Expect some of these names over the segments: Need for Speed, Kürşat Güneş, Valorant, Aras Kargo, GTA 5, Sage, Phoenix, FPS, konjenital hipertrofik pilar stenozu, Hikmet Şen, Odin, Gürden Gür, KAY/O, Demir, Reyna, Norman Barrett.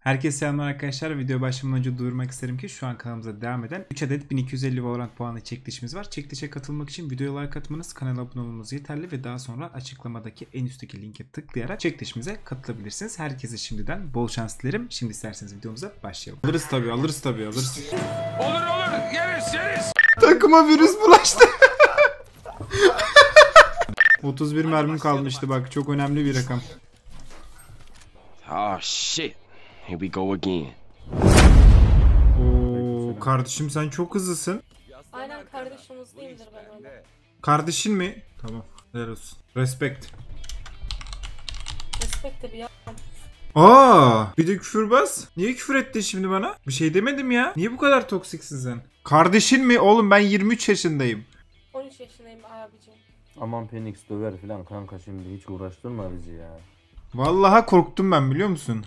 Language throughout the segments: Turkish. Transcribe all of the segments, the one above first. Herkese selamlar arkadaşlar. Video başlamadan önce duyurmak isterim ki şu an kanalımıza devam eden 3 adet 1250 Valorant puanlı çekilişimiz var. Çekilişe katılmak için videoya like atmanız, kanala abone olmanız yeterli ve daha sonra açıklamadaki en üstteki linke tıklayarak çekilişimize katılabilirsiniz. Herkese şimdiden bol şans dilerim. Şimdi isterseniz videomuza başlayalım. Alırız tabii. Olur. Yeriz. Takıma virüs bulaştı. 31 mermim kalmıştı bak. Çok önemli bir rakam. Ah shit. Here we go again. Oo, kardeşim sen çok hızlısın. Aynen kardeşim hızlıyımdır ben ona. Kardeşin mi? Tamam. Helal olsun. Respect. Respect tabii ya. Bir de küfürbaz. Niye küfür ettin şimdi bana? Bir şey demedim ya. Niye bu kadar toksiksin sen? Kardeşin mi? Oğlum ben 23 yaşındayım. 13 yaşındayım abicim. Aman Phoenix döver falan kanka, şimdi hiç uğraştırma bizi ya. Vallahi korktum ben, biliyor musun?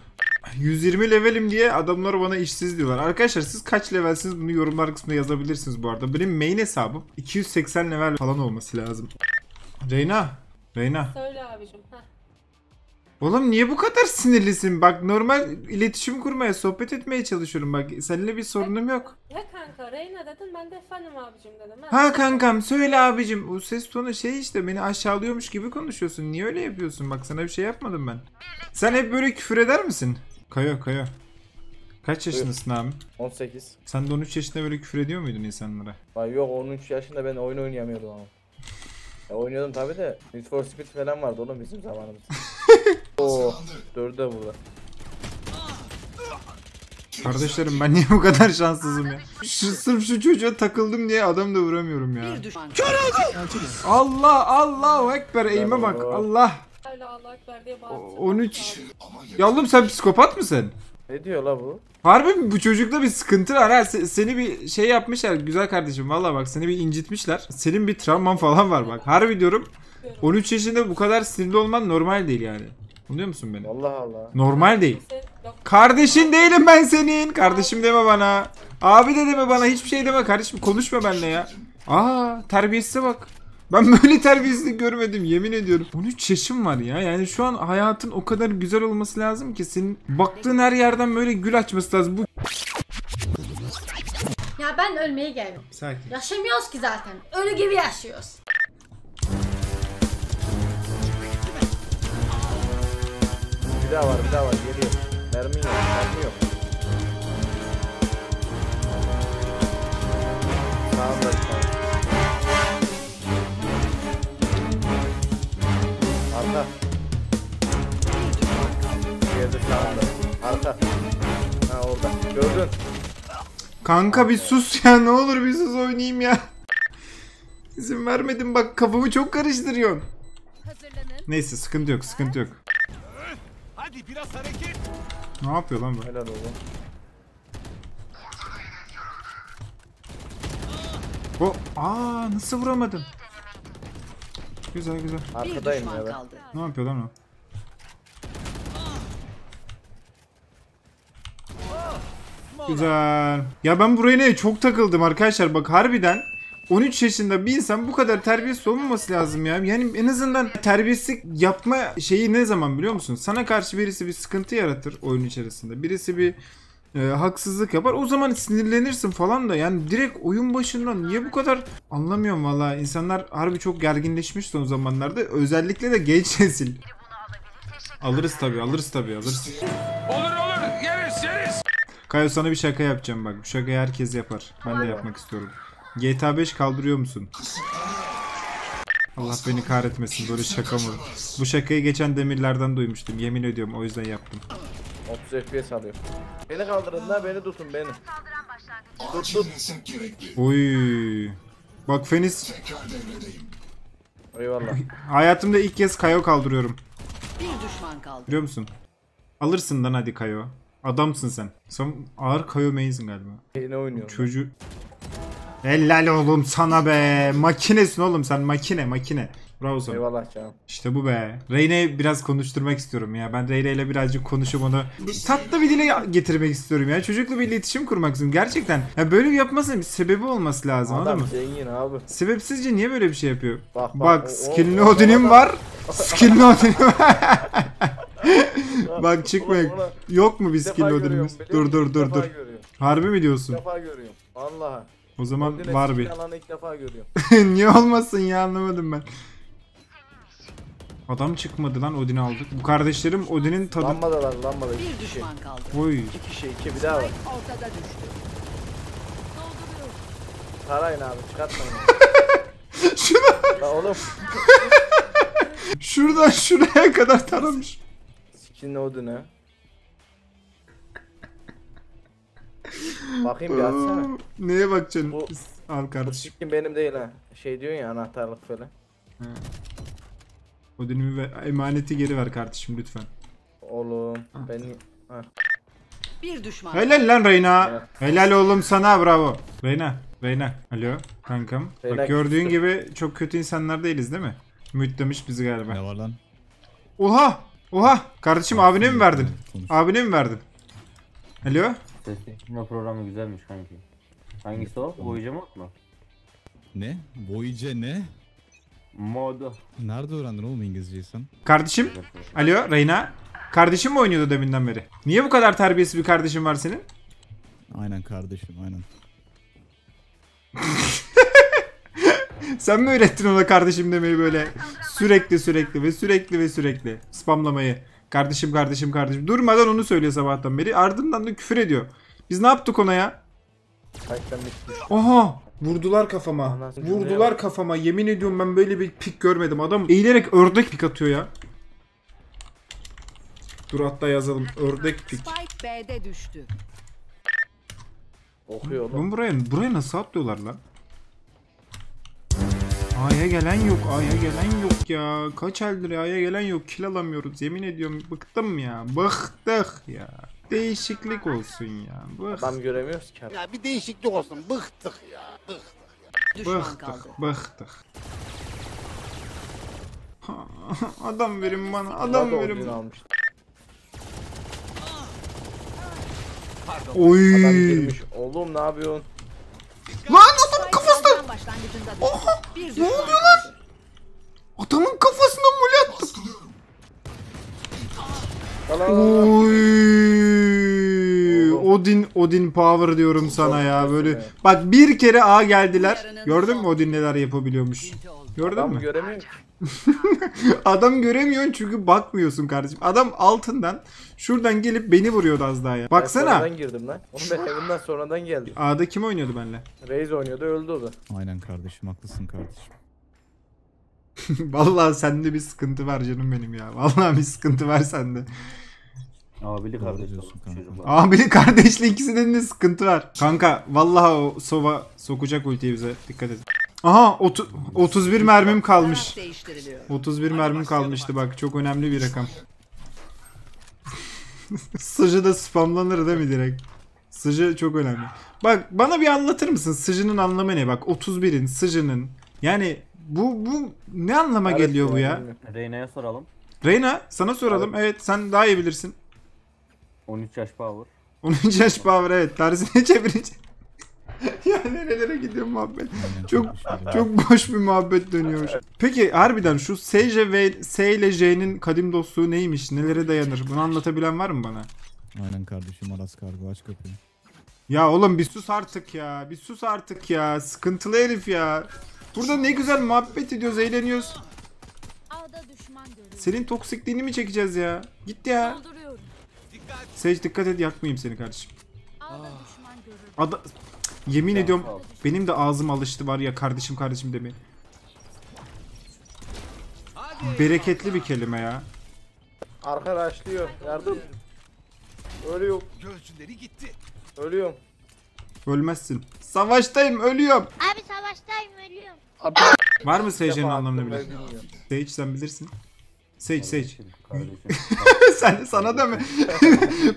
120 levelim diye adamlar bana işsiz diyorlar. Arkadaşlar siz kaç levelsiniz bunu yorumlar kısmında yazabilirsiniz bu arada. Benim main hesabım 280 level falan olması lazım. Reyna. Söyle abicim. Oğlum niye bu kadar sinirlisin? Bak normal iletişim kurmaya, sohbet etmeye çalışıyorum. Bak seninle bir sorunum yok. Ya kanka Reyna dedin, ben de efendim abicim dedim. Ha kankam söyle abicim. O ses tonu şey işte, beni aşağılıyormuş gibi konuşuyorsun. Niye öyle yapıyorsun? Bak sana bir şey yapmadım ben. Sen hep böyle küfür eder misin? KAY/O. Kaç yaşındasın abi? 18. Sen de 13 yaşında böyle küfür ediyor muydun insanlara? Ben yok, 13 yaşında ben oyun oynayamıyordum ama. Oynuyordum tabi de. Need for Speed falan vardı oğlum bizim zamanımız. Oo, 4'e burada. Kardeşlerim ben niye bu kadar şanssızım ya? Sırf şu çocuğa takıldım diye adam da vuramıyorum ya. Kör oldum. Allahu Ekber, eğime bak. Allah Ekber diye bağırıyor. 13. Ya oğlum sen psikopat mısın? Ne diyor la bu? Harbi mi? Bu çocukta bir sıkıntı var ha. Seni bir şey yapmışlar güzel kardeşim. Vallahi bak seni bir incitmişler. Senin bir travman falan var bak. Harbi diyorum. 13 yaşında bu kadar sinirli olman normal değil yani. Anlıyor musun beni? Allah. Normal değil. Kardeşin değilim ben senin. Kardeşim deme bana. Abi de deme bana. Hiçbir şey deme kardeşim. Konuşma benimle ya. Terbiyesize bak. Ben böyle terbiyesizlik görmedim yemin ediyorum. 13 yaşım var ya. Yani şu an hayatın o kadar güzel olması lazım ki senin baktığın her yerden böyle gül açması lazım. Bu... Ya ben ölmeye geldim. Sakin. Yaşamıyoruz ki zaten. Ölü gibi yaşıyoruz. Bir daha var geliyor. Mermi yok. Tamam. Arka. Ha orada. Gördün. Kanka bir sus ya, ne olur bir sus, oynayayım ya. İzin vermedim bak, kafamı çok karıştırıyorsun. Neyse sıkıntı yok. Hadi biraz hareket. Ne yapıyor lan bu? Helal oğlum. Nasıl vuramadım? Güzel. Arkadayım ya. Ne yapıyor lan o? Güzel. Ya ben buraya ne çok takıldım arkadaşlar. Bak harbiden 13 yaşında bir insan bu kadar terbiyesiz olmaması lazım ya. Yani en azından terbiyesizlik yapma şeyi ne zaman biliyor musun? Sana karşı birisi bir sıkıntı yaratır oyun içerisinde. Birisi bir haksızlık yapar. O zaman sinirlenirsin falan da. Yani direkt oyun başından niye bu kadar anlamıyorum valla. İnsanlar harbi çok gerginleşmiş son zamanlarda. Özellikle de genç nesil. Alırız tabii. Olur. Yeriz. KAY/O sana bir şaka yapacağım bak. Bu şakayı herkes yapar. Ben de yapmak istiyorum. GTA 5 kaldırıyor musun? Allah beni kahretmesin, böyle şaka mı? Bu şakayı geçen demirlerden duymuştum. Yemin ediyorum, o yüzden yaptım. 30 FPS alıyor. Beni kaldırın lan, beni tutun beni. Tut. Oy. Bak Phoenix. Eyvallah. Hayatımda ilk kez KAY/O kaldırıyorum. Bir düşman kaldı. Biliyor musun? Alırsın lan hadi KAY/O. Adamsın sen. Sen ağır KAY/O main'sin galiba. Ne oynuyorsun? Çocuğu. Helal oğlum sana be. Makinesin oğlum sen, makine. Bravo sana. Eyvallah canım. İşte bu be. Reyna'yı biraz konuşturmak istiyorum ya. Ben Reyna ile birazcık konuşup onu tatlı bir dile getirmek istiyorum ya. Çocukla bir iletişim kurmak istiyorum. Gerçekten. Ya böyle yapmasının bir sebebi olması lazım. Adam mı? Zengin abi. Sebepsizce niye böyle bir şey yapıyor? Bak skinli Odin'im var. Bak çıkmayın. Yok mu biz kill loader'ımız? Dur. Harbi mi diyorsun? İlk defa görüyorum. Allah'a. O zaman Odin'e var bir. İlk defa görüyorum. Niye olmasın ya, anlamadım ben. Adam çıkmadı lan, Odin'i aldık. Bu kardeşlerim Odin'in tadı. Lambadalar. Bir düşman kaldı. Oy. İki kişi bir daha var. Ortada düştü. Sarayın abi, çıkartmayın. Şuna. La oğlum. Şuradan şuraya kadar taramış. Skinli Odin'e. Bakayım bir atsana. Neye bakacaksın? Al kardeşim. Bu skin benim değil ha. Şey diyorsun ya, anahtarlık falan. He. Odin'imi ver, emaneti geri ver kardeşim lütfen. Oğlum beni... Bir düşman. Helal lan Reyna. Evet. Helal oğlum sana, bravo. Reyna. Alo kankam. Reyna, bak gördüğün gibi çok kötü insanlar değiliz değil mi? Mütlemiş bizi galiba. Ne var lan? Oha. Kardeşim abine mi verdin? Alo. Seçme programı güzelmiş kanki. Hangisi o? Boyuca mod mu? Ne? Boyuca ne? Modu. Nerede öğrendin oğlum İngilizceyi sen? Kardeşim. Alo Reyna. Kardeşim mi oynuyordu deminden beri? Niye bu kadar terbiyesiz bir kardeşin var senin? Aynen kardeşim, aynen. Sen mi öğrettin ona kardeşim demeyi böyle? Sürekli spamlamayı. Kardeşim. Durmadan onu söylüyor sabahtan beri. Ardından da küfür ediyor. Biz ne yaptık ona ya? Oha! Vurdular kafama. Yemin ediyorum ben böyle bir pik görmedim. Adam eğilerek ördek pik atıyor ya. Dur hatta yazalım. Ördek pik. Spike B'de düştü. Okuyor lan. Buraya nasıl atlıyorlar lan? A'ya gelen yok ya. Kaç eldir A'ya gelen yok. Kill alamıyoruz. Yemin ediyorum bıktım ya. Bıktık ya. Değişiklik olsun ya. Bıktık. Adam göremiyoruz ki. Ya bir değişiklik olsun. Bıktık ya. Bıktık. Adam verin bana. Oy. Adam girmiş. Oğlum ne yapıyorsun? Lan adamın kafasına. Oha. Ne oluyor lan? Adamın kafasına mole attı. Oy. Odin power diyorum sana ya böyle. Bak bir kere A geldiler. Gördün mü Odin neler yapabiliyormuş? Gördün mü? Adam göremiyorsun çünkü bakmıyorsun kardeşim. Adam altından şuradan gelip beni vuruyordu az daha ya. Baksana. Ben sonradan girdim lan. Onu ben evinden sonradan geldim. A'da kim oynuyordu benimle? Reis oynuyordu, öldü o da. Aynen kardeşim, haklısın kardeşim. Vallahi sende bir sıkıntı var canım benim ya. Abili kardeşle ikisinin de sıkıntı var. Kanka vallahi o sova sokacak ultiyi bize, dikkat edin. Aha 31 mermim kalmış. 31 mermim kalmıştı bak, çok önemli bir rakam. Sage da spamlanır değil mi direkt? Sage çok önemli. Bak bana bir anlatır mısın? Sage'nin anlamı ne? Bak 31'in, Sage'nin. Yani bu ne anlama geliyor bu ya? Reyna'ya soralım. Reyna sana soralım. Evet sen daha iyi bilirsin. 13 yaş power. 13 yaş power evet. Tersine çevirecek. Ya nerelere gidiyor muhabbet? Çok boş bir muhabbet dönüyor. Peki harbiden şu Sage ve S ile J'nin kadim dostluğu neymiş? Nelere dayanır? Bunu anlatabilen var mı bana? Aynen kardeşim, Aras Kargo aç kapıyı. Ya oğlum bir sus artık ya. Sıkıntılı herif ya. Burada ne güzel muhabbet ediyoruz, eğleniyoruz. Senin toksikliğini mi çekeceğiz ya? Git ya. Sage dikkat et, yakmayayım seni kardeşim. Yemin ediyorum benim de ağzım alıştı var ya kardeşim demeyin. Bereketli bir kelime ya. Arkadaşlıyor. Yardım. Ölüyorum. Gözcüleri gitti. Ölüyorum. Ölmezsin. Savaştayım ölüyorum. Abi, var mı Sage'in anlamını bilen? Sage sen bilirsin. Sage. Sana da mı?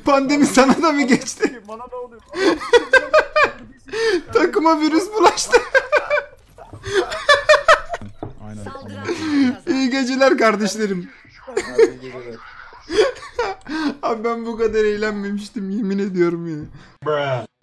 Pandemi sana da mı geçti? Bana da oluyor. Takıma virüs bulaştı. Aynen. İyi geceler kardeşlerim. Abi ben bu kadar eğlenmemiştim yemin ediyorum ya.